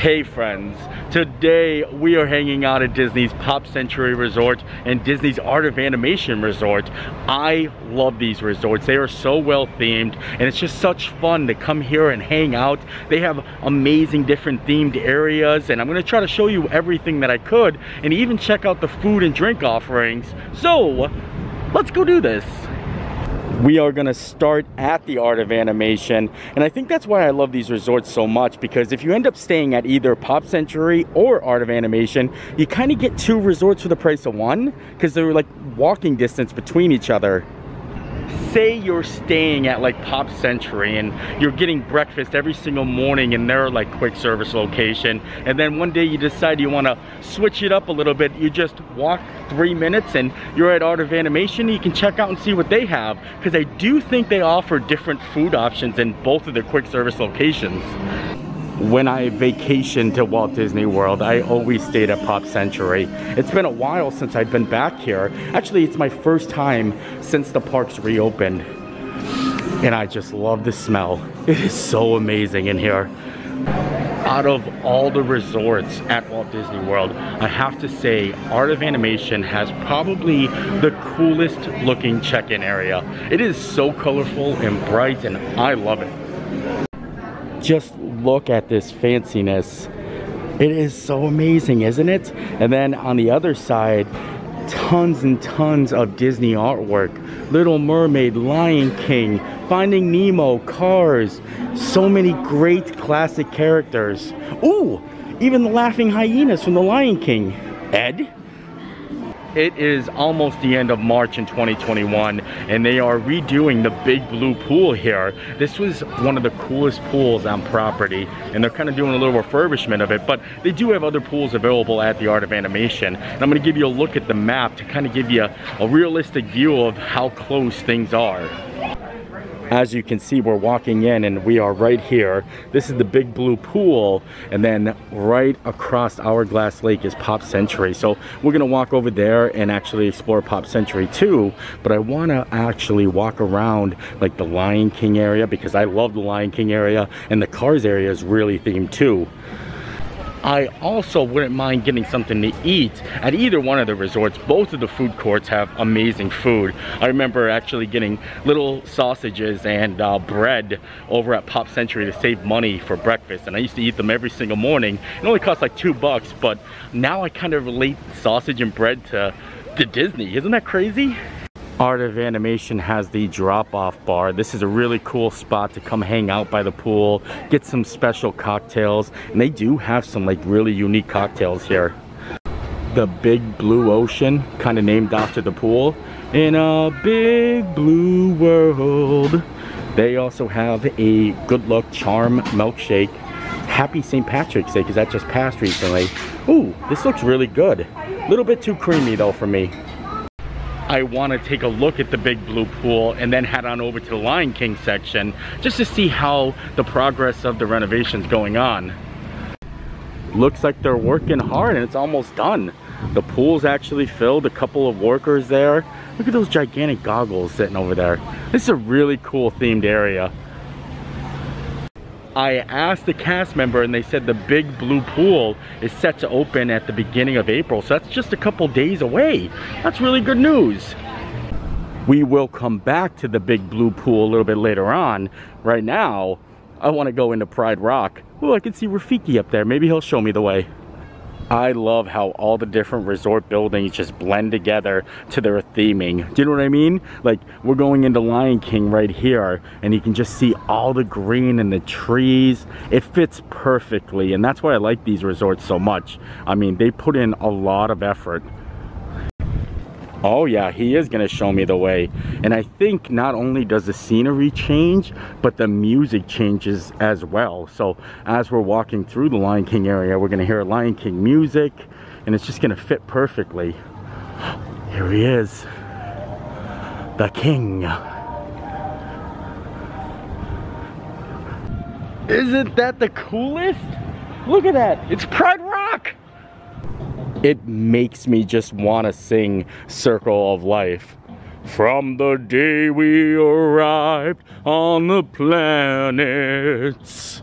Hey friends, today we are hanging out at Disney's Pop Century Resort and Disney's Art of Animation Resort. I love these resorts. They are so well themed and it's just such fun to come here and hang out. They have amazing different themed areas and I'm going to try to show you everything that I could and even check out the food and drink offerings. So let's go do this. We are gonna start at the Art of Animation, and I think that's why I love these resorts so much, because if you end up staying at either Pop Century or Art of Animation, you kind of get two resorts for the price of one, because they're like walking distance between each other. Say you're staying at like Pop Century and you're getting breakfast every single morning in their like quick service location, and then one day you decide you want to switch it up a little bit. You just walk 3 minutes and you're at Art of Animation. You can check out and see what they have, because I do think they offer different food options in both of their quick service locations. When I vacationed to Walt Disney World, I always stayed at Pop Century. It's been a while since I've been back here. Actually, it's my first time since the parks reopened. And I just love the smell. It is so amazing in here. Out of all the resorts at Walt Disney World, I have to say Art of Animation has probably the coolest looking check-in area. It is so colorful and bright and I love it. Just look at this fanciness. It is so amazing, isn't it? And then on the other side, tons and tons of Disney artwork. Little Mermaid, Lion King, Finding Nemo, Cars. So many great classic characters. Ooh, even the laughing hyenas from the Lion King. Ed? It is almost the end of March in 2021 and they are redoing the Big Blue Pool here. This was one of the coolest pools on property and they're kind of doing a little refurbishment of it, but they do have other pools available at the Art of Animation. And I'm going to give you a look at the map to kind of give you a realistic view of how close things are. As you can see, we're walking in and we are right here. This is the Big Blue Pool, and then right across Hourglass Lake is Pop Century. So we're gonna walk over there and actually explore Pop Century too, but I wanna actually walk around like the Lion King area, because I love the Lion King area, and the Cars area is really themed too. I also wouldn't mind getting something to eat at either one of the resorts. Both of the food courts have amazing food. I remember actually getting little sausages and bread over at Pop Century to save money for breakfast. And I used to eat them every single morning. It only cost like $2, but now I kind of relate sausage and bread to Disney. Isn't that crazy? Art of Animation has the drop-off bar. This is a really cool spot to come hang out by the pool, get some special cocktails, and they do have some like really unique cocktails here. The Big Blue Ocean, kind of named after the pool. In a big blue world. They also have a Good Luck Charm milkshake. Happy St. Patrick's Day, because that just passed recently. Ooh, this looks really good. A little bit too creamy though for me. I want to take a look at the Big Blue Pool and then head on over to the Lion King section just to see how the progress of the renovation's going on. Looks like they're working hard and it's almost done. The pool's actually filled, a couple of workers there. Look at those gigantic goggles sitting over there. This is a really cool themed area. I asked a cast member and they said the Big Blue Pool is set to open at the beginning of April, so that's just a couple days away. That's really good news. We will come back to the Big Blue Pool a little bit later on. Right now, I want to go into Pride Rock. Oh, I can see Rafiki up there. Maybe he'll show me the way. I love how all the different resort buildings just blend together to their theming. Do you know what I mean? Like, we're going into Lion King right here, and you can just see all the green and the trees. It fits perfectly, and that's why I like these resorts so much. I mean, they put in a lot of effort. Oh yeah, he is gonna show me the way. And I think not only does the scenery change, but the music changes as well. So as we're walking through the Lion King area, we're gonna hear Lion King music, and it's just gonna fit perfectly. Here he is, the king. Isn't that the coolest? Look at that, it's Pride Rock. It makes me just want to sing Circle of Life. From the day we arrived on the planets,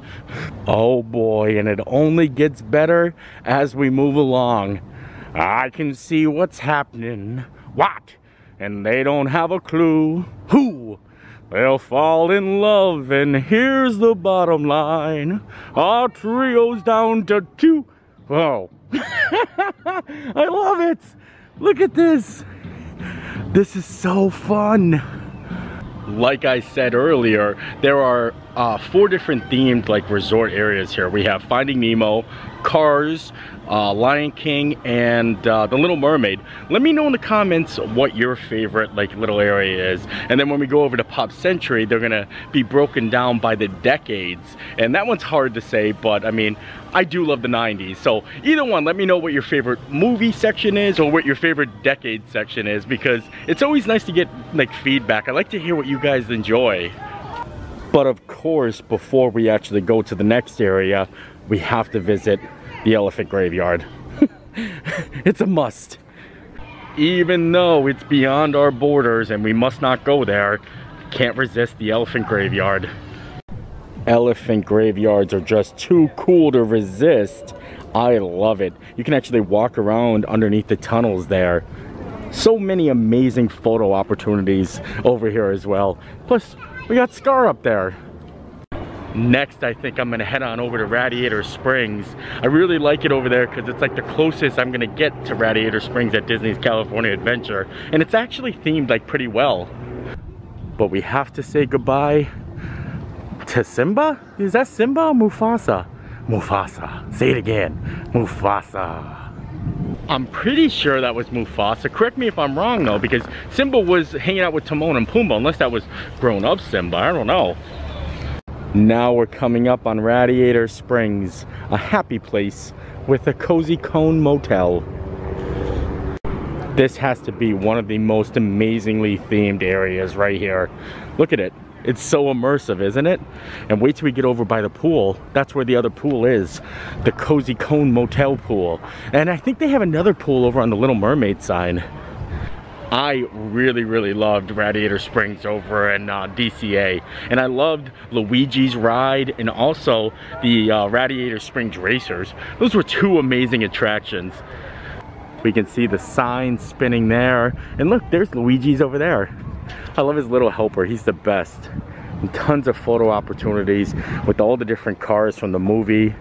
Oh boy, and it only gets better as we move along. I can see what's happening. What? And they don't have a clue. Who? They'll fall in love, and here's the bottom line. Our trio's down to 2. Whoa. I love it. Look at this. This is so fun. Like I said earlier, there are 4 different themed like resort areas here. We have Finding Nemo, Cars, Lion King, and The Little Mermaid. Let me know in the comments what your favorite like little area is. And then when we go over to Pop Century, they're gonna be broken down by the decades. And that one's hard to say, but I mean, I do love the 90s. So either one, let me know what your favorite movie section is or what your favorite decade section is, because it's always nice to get like feedback. I like to hear what you guys enjoy. But of course, before we actually go to the next area, we have to visit the elephant graveyard. It's a must. Even though it's beyond our borders and we must not go there, can't resist the elephant graveyard. Elephant graveyards are just too cool to resist. I love it. You can actually walk around underneath the tunnels there. So many amazing photo opportunities over here as well. Plus, we got Scar up there. Next, I think I'm gonna head on over to Radiator Springs. I really like it over there because it's like the closest I'm gonna get to Radiator Springs at Disney's California Adventure. And it's actually themed like pretty well. But we have to say goodbye to Simba? Is that Simba or Mufasa? Mufasa. Say it again. Mufasa. I'm pretty sure that was Mufasa. Correct me if I'm wrong though, because Simba was hanging out with Timon and Pumbaa, unless that was grown up Simba, I don't know. Now we're coming up on Radiator Springs, a happy place with a Cozy Cone Motel. This has to be one of the most amazingly themed areas right here. Look at it. It's so immersive, isn't it? And wait till we get over by the pool. That's where the other pool is, the Cozy Cone Motel pool. And I think they have another pool over on the Little Mermaid side. I really, really loved Radiator Springs over in DCA. And I loved Luigi's Ride and also the Radiator Springs Racers. Those were 2 amazing attractions. We can see the sign spinning there. And look, there's Luigi's over there. I love his little helper, he's the best. And tons of photo opportunities with all the different cars from the movie.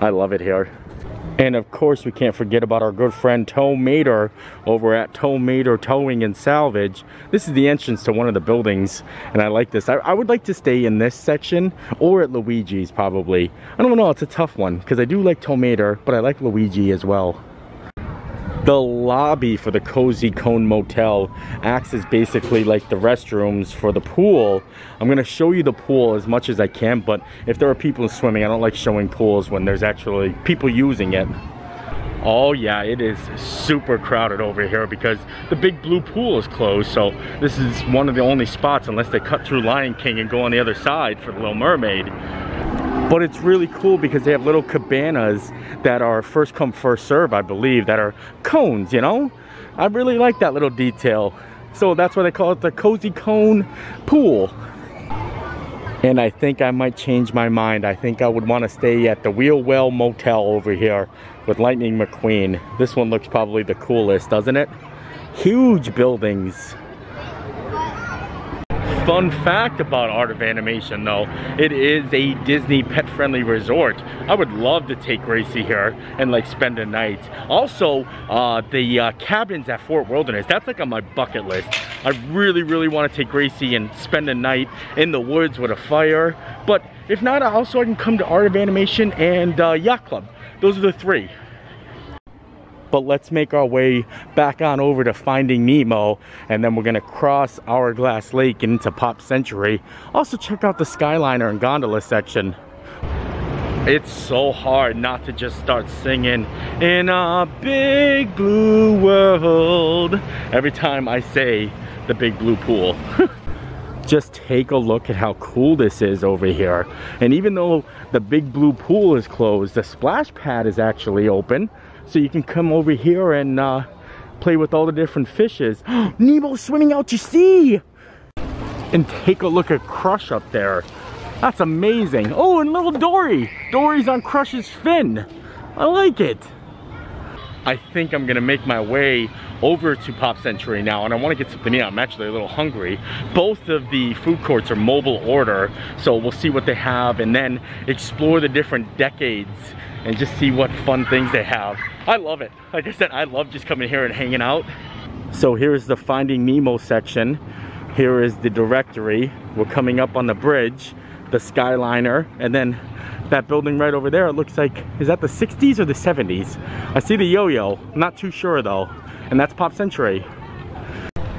I love it here. And of course we can't forget about our good friend Tow Mater over at Tow Mater Towing and Salvage. This is the entrance to one of the buildings and I like this. I would like to stay in this section or at Luigi's probably. I don't know, it's a tough one because I do like Tow Mater, but I like Luigi as well. The lobby for the Cozy Cone Motel acts as basically like the restrooms for the pool. I'm gonna show you the pool as much as I can, but if there are people swimming, I don't like showing pools when there's actually people using it. Oh yeah, it is super crowded over here because the big blue pool is closed, so this is one of the only spots unless they cut through Lion King and go on the other side for the Little Mermaid. But it's really cool because they have little cabanas that are first come first serve, I believe, that are cones, you know? I really like that little detail. So that's why they call it the Cozy Cone Pool. And I think I might change my mind. I think I would want to stay at the Wheel Well Motel over here with Lightning McQueen. This one looks probably the coolest, doesn't it? Huge buildings. Fun fact about Art of Animation though, it is a Disney pet friendly resort. I would love to take Gracie here and like spend a night. Also, the cabins at Fort Wilderness, that's like on my bucket list. I really, really want to take Gracie and spend a night in the woods with a fire. But if not, also I can come to Art of Animation and Yacht Club. Those are the 3. But let's make our way back on over to Finding Nemo, and then we're gonna cross Hourglass Lake and into Pop Century. Also check out the Skyliner and Gondola section. It's so hard not to just start singing in a big blue world every time I say the big blue pool. Just take a look at how cool this is over here. And even though the big blue pool is closed, the splash pad is actually open. So you can come over here and play with all the different fishes. Nemo's swimming out to sea! And take a look at Crush up there. That's amazing. Oh, and little Dory. Dory's on Crush's fin. I like it. I think I'm gonna make my way over to Pop Century now, and I wanna get something to eat. I'm actually a little hungry. Both of the food courts are mobile order, so we'll see what they have and then explore the different decades and just see what fun things they have. I love it. Like I said, I love just coming here and hanging out. So here's the Finding Nemo section. Here is the directory. We're coming up on the bridge, the Skyliner, and then that building right over there, it looks like, is that the 60s or the 70s? I see the yo-yo, I'm not too sure though. And that's Pop Century.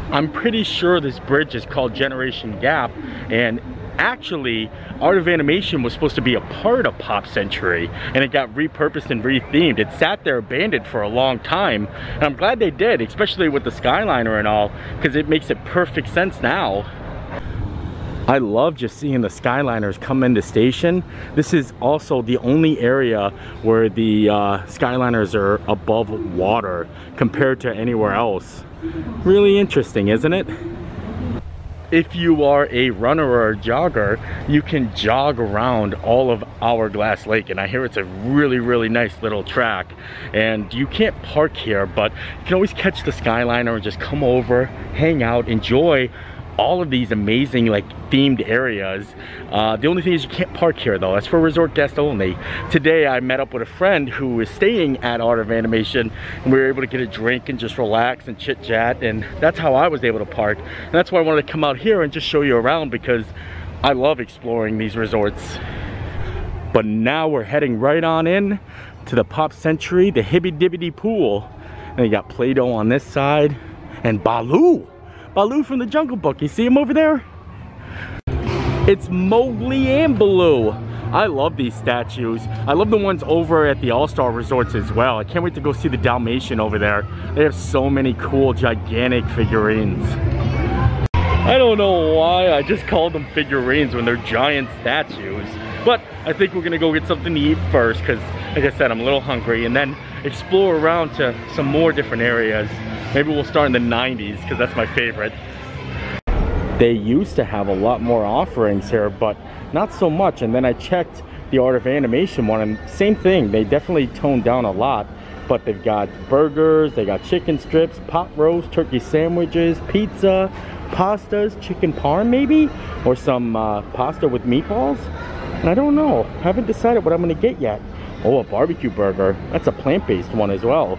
I'm pretty sure this bridge is called Generation Gap, and actually, Art of Animation was supposed to be a part of Pop Century, and it got repurposed and rethemed. It sat there abandoned for a long time, and I'm glad they did, especially with the Skyliner and all, because it makes it perfect sense now. I love just seeing the Skyliners come into station. This is also the only area where the Skyliners are above water compared to anywhere else. Really interesting, isn't it? If you are a runner or a jogger, you can jog around all of Hourglass Lake, and I hear it's a really, really nice little track. And you can't park here, but you can always catch the Skyliner and just come over, hang out, enjoy all of these amazing like themed areas. The only thing is you can't park here though. That's for resort guests only. Today I met up with a friend who is staying at Art of Animation, and we were able to get a drink and just relax and chit chat, and that's how I was able to park. And that's why I wanted to come out here and just show you around, because I love exploring these resorts. But now we're heading right on in to the Pop Century, the Hippy Dippy Pool. And you got Play-Doh on this side, and Baloo! Baloo from the Jungle Book, you see him over there? It's Mowgli and Baloo. I love these statues. I love the ones over at the All Star Resorts as well. I can't wait to go see the Dalmatian over there. They have so many cool, gigantic figurines. I don't know why I just called them figurines when they're giant statues. But I think we're gonna go get something to eat first, because like I said, I'm a little hungry, and then explore around to some more different areas. Maybe we'll start in the 90s, because that's my favorite. They used to have a lot more offerings here, but not so much. And then I checked the Art of Animation one, and same thing. They definitely toned down a lot, but they've got burgers, they got chicken strips, pot roast, turkey sandwiches, pizza, pastas, chicken parm maybe, or some pasta with meatballs. And I don't know, I haven't decided what I'm gonna get yet. Oh, a barbecue burger. That's a plant-based one as well.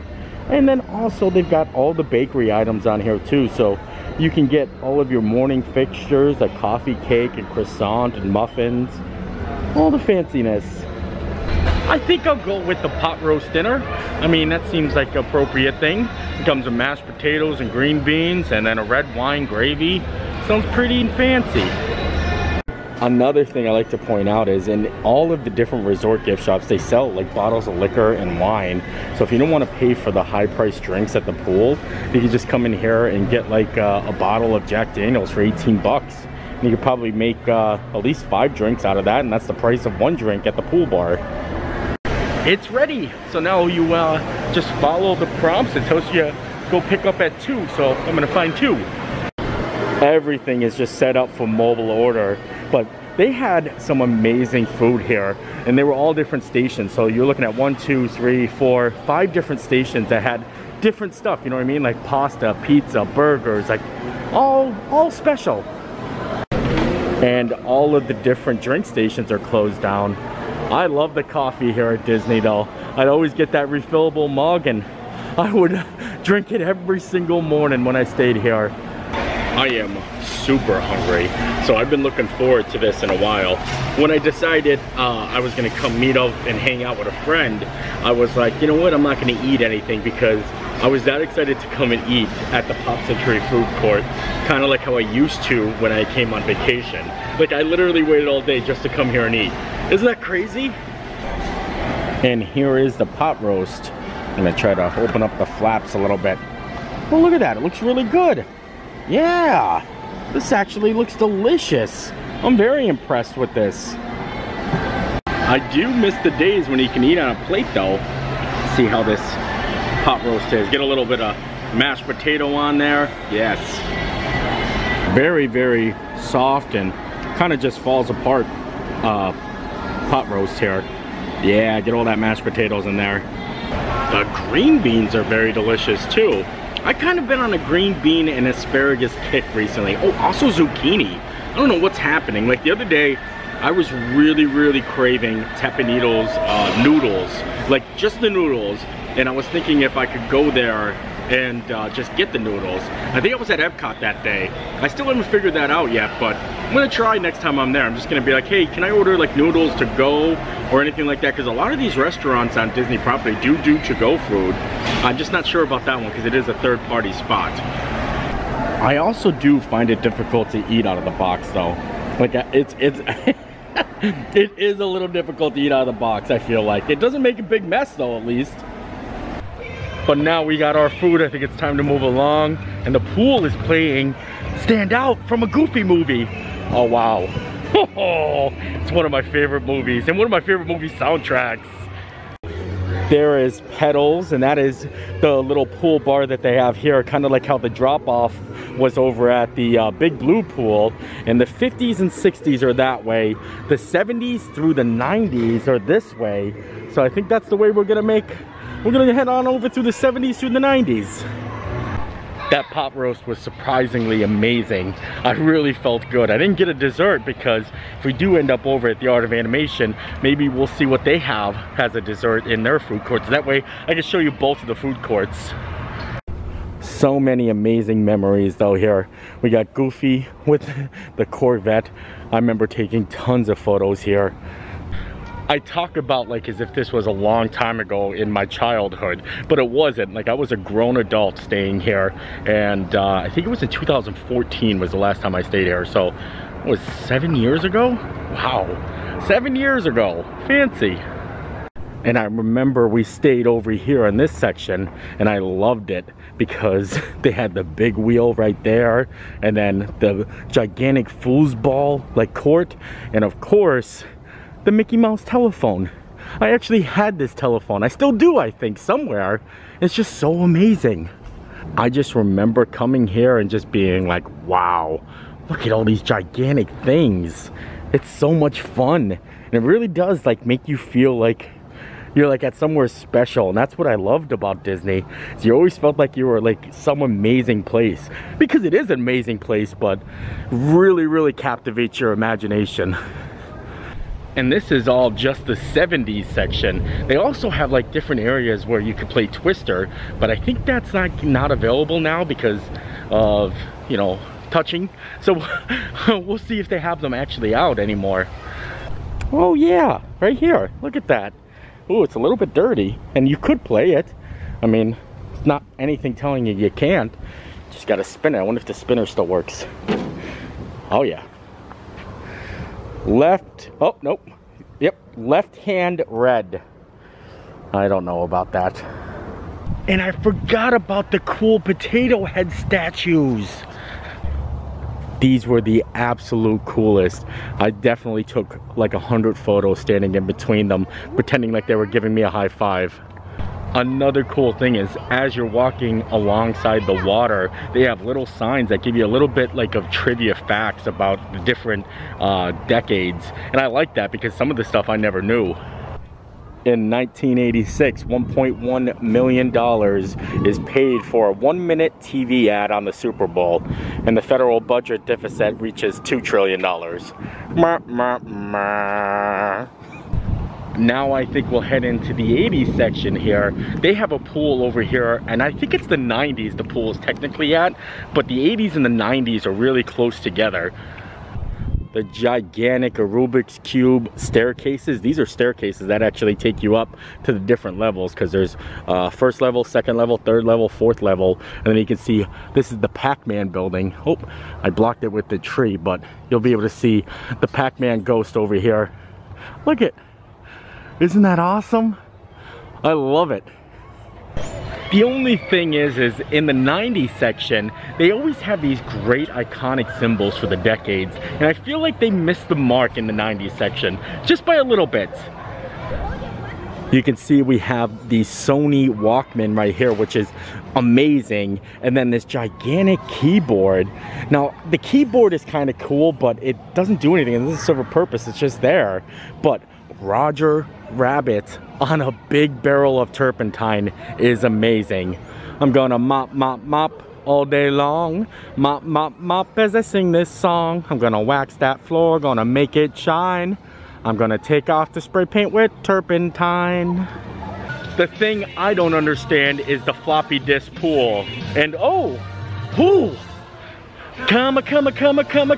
And then also they've got all the bakery items on here too, so you can get all of your morning fixtures like coffee, cake, and croissant, and muffins, all the fanciness. I think I'll go with the pot roast dinner. I mean, that seems like an appropriate thing. It comes with mashed potatoes and green beans, and then a red wine gravy. Sounds pretty fancy. Another thing I like to point out is in all of the different resort gift shops, they sell like bottles of liquor and wine. So if you don't want to pay for the high priced drinks at the pool, you can just come in here and get like a bottle of Jack Daniels for 18 bucks. And you could probably make at least 5 drinks out of that, and that's the price of one drink at the pool bar. It's ready. So now you just follow the prompts. It tells you go pick up at 2, so I'm gonna find 2. Everything is just set up for mobile order, but they had some amazing food here, and they were all different stations. So you're looking at 1, 2, 3, 4, 5 different stations that had different stuff, you know what I mean? Like pasta, pizza, burgers, like all special. And all of the different drink stations are closed down. I love the coffee here at Disney though. I'd always get that refillable mug, and I would drink it every single morning when I stayed here. I am super hungry, so I've been looking forward to this in a while. When I decided I was gonna come meet up and hang out with a friend, I was like, you know what, I'm not gonna eat anything, because I was that excited to come and eat at the Pop Century food court, kind of like how I used to when I came on vacation. Like, I literally waited all day just to come here and eat. Isn't that crazy? And here is the pot roast. I'm gonna try to open up the flaps a little bit. Oh, look at that, it looks really good. Yeah, this actually looks delicious. I'm very impressed with this. I do miss the days when you can eat on a plate though. See how this pot roast is. Get a little bit of mashed potato on there. Yes. Very, very soft, and kind of just falls apart. pot roast here. Yeah, get all that mashed potatoes in there. The green beans are very delicious too. I kind of been on a green bean and asparagus kick recently. Oh, also zucchini. I don't know what's happening. Like the other day, I was really craving Teppanito's noodles, like just the noodles. And I was thinking if I could go there and just get the noodles. I think I was at Epcot that day. I still haven't figured that out yet, but I'm gonna try next time I'm there. I'm just gonna be like, hey, can I order like noodles to go or anything like that? Because a lot of these restaurants on Disney property do to go food. I'm just not sure about that one because it is a third party spot. I also do find it difficult to eat out of the box though. Like it's it is a little difficult to eat out of the box, I feel like. It doesn't make a big mess though, at least. But now we got our food. I think it's time to move along. And the pool is playing Stand Out from a Goofy Movie. Oh, wow. Oh, it's one of my favorite movies and one of my favorite movie soundtracks. There is Petals, and that is the little pool bar that they have here, kind of like how the drop-off was over at the Big Blue Pool. And the 50s and 60s are that way. The 70s through the 90s are this way. So I think that's the way we're gonna make. We're gonna head on over through the 70s through the 90s. That pot roast was surprisingly amazing. I really felt good. I didn't get a dessert because if we do end up over at the Art of Animation, maybe we'll see what they have as a dessert in their food courts. That way I can show you both of the food courts. So many amazing memories though here. We got Goofy with the Corvette. I remember taking tons of photos here. I talk about like as if this was a long time ago in my childhood, but it wasn't. Like I was a grown adult staying here, and I think it was in 2014 was the last time I stayed here. So it was 7 years ago? Wow, 7 years ago, fancy. And I remember we stayed over here in this section, and I loved it because they had the big wheel right there, and then the gigantic foosball like court, and of course, the Mickey Mouse telephone. I actually had this telephone. I still do, I think, somewhere. It's just so amazing. I just remember coming here and just being like, wow, look at all these gigantic things. It's so much fun. And it really does like make you feel like you're like at somewhere special. And that's what I loved about Disney. So you always felt like you were like some amazing place, because it is an amazing place, but really captivates your imagination. And this is all just the 70s section. They also have like different areas where you could play Twister, but I think that's not available now because of, you know, touching. So we'll see if they have them actually out anymore. Oh yeah, right here, look at that. Ooh, it's a little bit dirty, and you could play it. I mean, it's not anything telling you you can't. Just gotta spin it. I wonder if the spinner still works. Oh yeah. Left, oh, nope. Yep, left hand red. I don't know about that. And I forgot about the cool potato head statues. These were the absolute coolest. I definitely took like 100 photos standing in between them, pretending like they were giving me a high five. Another cool thing is, as you're walking alongside the water, they have little signs that give you a little bit like of trivia facts about the different decades. And I like that because some of the stuff I never knew. In 1986, $1.1 million is paid for a 1-minute TV ad on the Super Bowl, and the federal budget deficit reaches $2 trillion. Now I think we'll head into the 80s section here. They have a pool over here, and I think it's the 90s the pool is technically at, but the 80s and the 90s are really close together. The gigantic Rubik's Cube staircases. These are staircases that actually take you up to the different levels, because there's first level, second level, third level, fourth level. And then you can see this is the Pac-Man building. Oh, I blocked it with the tree, but you'll be able to see the Pac-Man ghost over here. Look at. Isn't that awesome? I love it. The only thing is in the 90s section, they always have these great iconic symbols for the decades. And I feel like they missed the mark in the 90s section, just by a little bit. You can see we have the Sony Walkman right here, which is amazing. And then this gigantic keyboard. Now, the keyboard is kind of cool, but it doesn't do anything. And this is sort of a purpose. It's just there. But Roger Rabbit on a big barrel of turpentine is amazing. I'm going to mop, mop, mop all day long. Mop, mop, mop as I sing this song. I'm going to wax that floor, going to make it shine. I'm going to take off the spray paint with turpentine. The thing I don't understand is the floppy disk pool. And oh, whoo! Come a chameleon.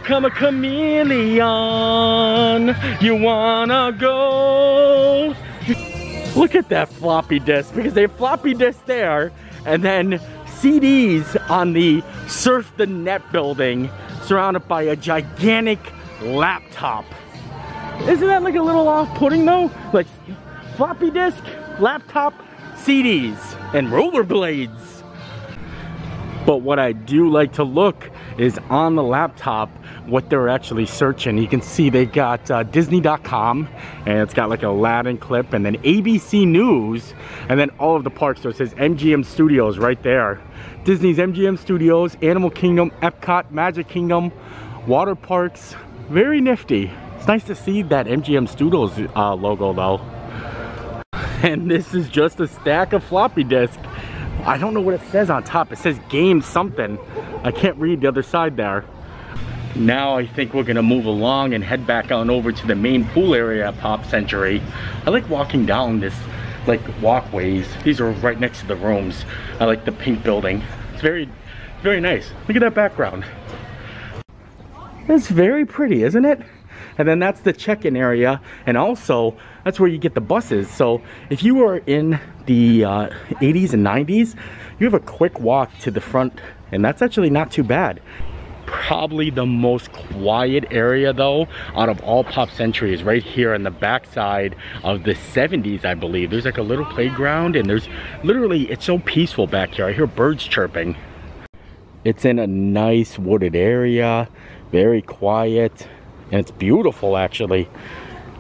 You wanna go? Look at that floppy disk, because they have floppy disk there, and then CDs on the Surf the Net building, surrounded by a gigantic laptop. Isn't that like a little off-putting though? Like floppy disk, laptop, CDs, and rollerblades. But what I do like to look is on the laptop what they're actually searching. You can see they've got Disney.com, and it's got like Aladdin clip, and then ABC News, and then all of the parks. So it says MGM Studios right there. Disney's MGM Studios, Animal Kingdom, Epcot, Magic Kingdom, water parks. Very nifty. It's nice to see that MGM Studios logo though. And this is just a stack of floppy disks. I don't know what it says on top. It says game something. I can't read the other side there. Now I think we're gonna move along and head back on over to the main pool area at Pop Century. I like walking down this like walkways. These are right next to the rooms. I like the pink building. It's very nice. Look at that background. It's very pretty, isn't it? And then that's the check-in area, and also that's where you get the buses. So if you were in the 80s and 90s, you have a quick walk to the front, and that's actually not too bad. Probably the most quiet area though out of all Pop Century is right here on the backside of the 70s, I believe. There's like a little playground, and there's literally, it's so peaceful back here. I hear birds chirping. It's in a nice wooded area, very quiet. And it's beautiful actually.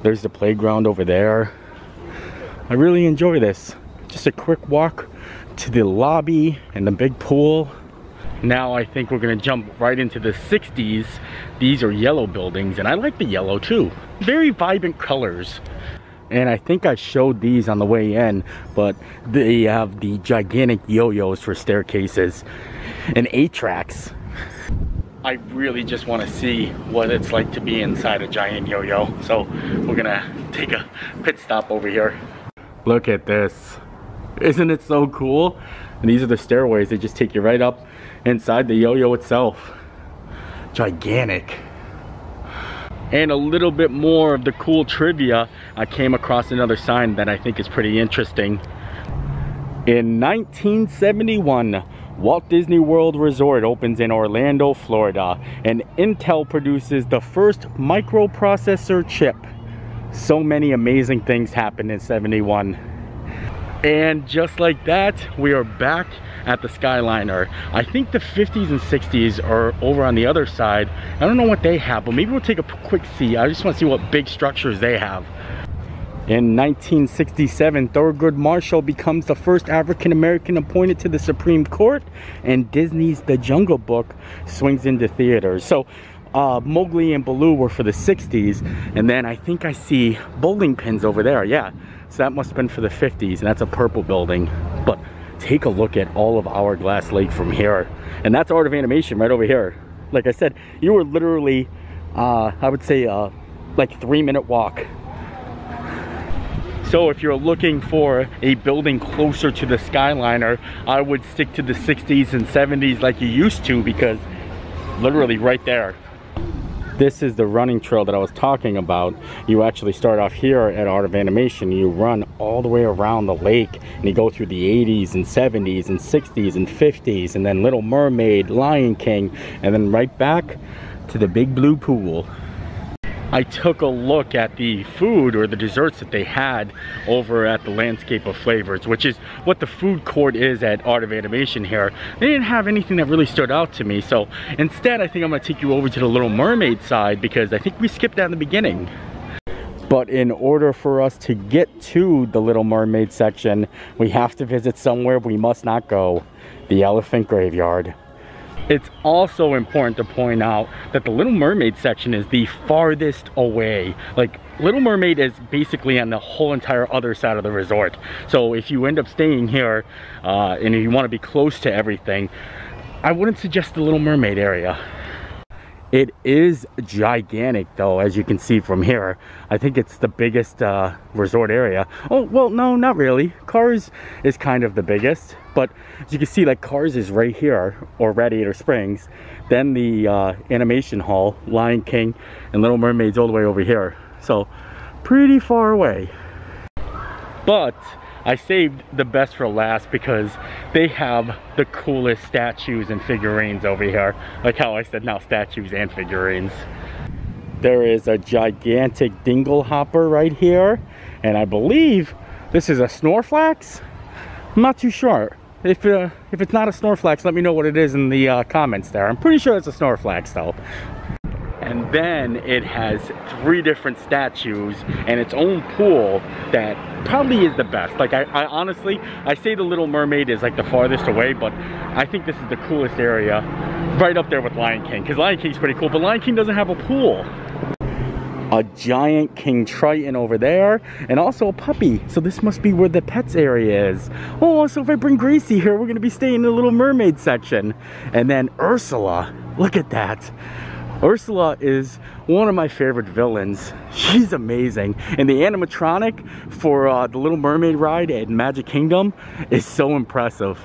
There's the playground over there. I really enjoy this. Just a quick walk to the lobby and the big pool. Now I think we're gonna jump right into the 60s. These are yellow buildings, and I like the yellow too. Very vibrant colors. And I think I showed these on the way in, but they have the gigantic yo-yos for staircases and 8-tracks. I really just want to see what it's like to be inside a giant yo-yo. So we're gonna take a pit stop over here. Look at this. Isn't it so cool? And these are the stairways. They just take you right up inside the yo-yo itself. Gigantic. And a little bit more of the cool trivia. I came across another sign that I think is pretty interesting. In 1971, Walt Disney World Resort opens in Orlando, Florida, and Intel produces the first microprocessor chip. So many amazing things happened in 71. And just like that, we are back at the Skyliner. I think the 50s and 60s are over on the other side. I don't know what they have, but maybe we'll take a quick see. I just want to see what big structures they have. In 1967, Thurgood Marshall becomes the first African-American appointed to the Supreme Court, and Disney's The Jungle Book swings into theaters. So Mowgli and Baloo were for the 60s, and then I think I see bowling pins over there, yeah. So that must have been for the 50s, and that's a purple building. But take a look at all of Hourglass Lake from here. And that's Art of Animation right over here. Like I said, you were literally, I would say, like 3-minute walk. So if you're looking for a building closer to the Skyliner, I would stick to the 60s and 70s like you used to, because literally right there. This is the running trail that I was talking about. You actually start off here at Art of Animation. You run all the way around the lake, and you go through the 80s and 70s and 60s and 50s, and then Little Mermaid, Lion King, and then right back to the big blue pool. I took a look at the food or the desserts that they had over at the Landscape of Flavors, which is what the food court is at Art of Animation here. They didn't have anything that really stood out to me, so instead I think I'm gonna take you over to the Little Mermaid side, because I think we skipped that in the beginning. But in order for us to get to the Little Mermaid section, we have to visit somewhere we must not go, the Elephant Graveyard. It's also important to point out that the Little Mermaid section is the farthest away. Like, Little Mermaid is basically on the whole entire other side of the resort. So if you end up staying here and you want to be close to everything, I wouldn't suggest the Little Mermaid area. It is gigantic though, as you can see from here. I think it's the biggest resort area. Oh, well, no, not really. Cars is kind of the biggest, but as you can see, like, Cars is right here, or Radiator Springs, then the Animation Hall, Lion King, and Little Mermaid's all the way over here. So, pretty far away. But I saved the best for last because they have the coolest statues and figurines over here. Like how I said now, statues and figurines. There is a gigantic dingle hopper right here. And I believe this is a Snorlax? I'm not too sure. If it's not a Snorlax, let me know what it is in the comments there. I'm pretty sure it's a Snorlax though. And then it has 3 different statues and its own pool that probably is the best. Like, I honestly, I say the Little Mermaid is like the farthest away, but I think this is the coolest area, right up there with Lion King, because Lion King's pretty cool, but Lion King doesn't have a pool. A giant King Triton over there, and also a puppy. So this must be where the pets area is. Oh, so if I bring Gracie here, we're gonna be staying in the Little Mermaid section. And then Ursula, look at that. Ursula is one of my favorite villains. She's amazing. And the animatronic for the Little Mermaid ride at Magic Kingdom is so impressive.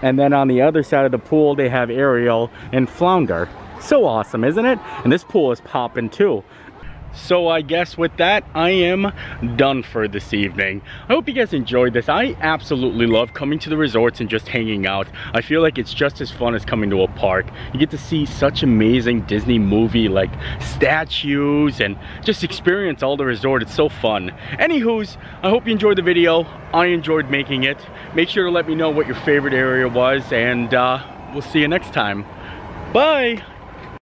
And then on the other side of the pool, they have Ariel and Flounder. So awesome, isn't it? And this pool is popping too. So I guess with that, I am done for this evening. I hope you guys enjoyed this. I absolutely love coming to the resorts and just hanging out. I feel like it's just as fun as coming to a park. You get to see such amazing Disney movie like statues and just experience all the resort. It's so fun. Anywhoos, I hope you enjoyed the video. I enjoyed making it. Make sure to let me know what your favorite area was, and we'll see you next time. Bye!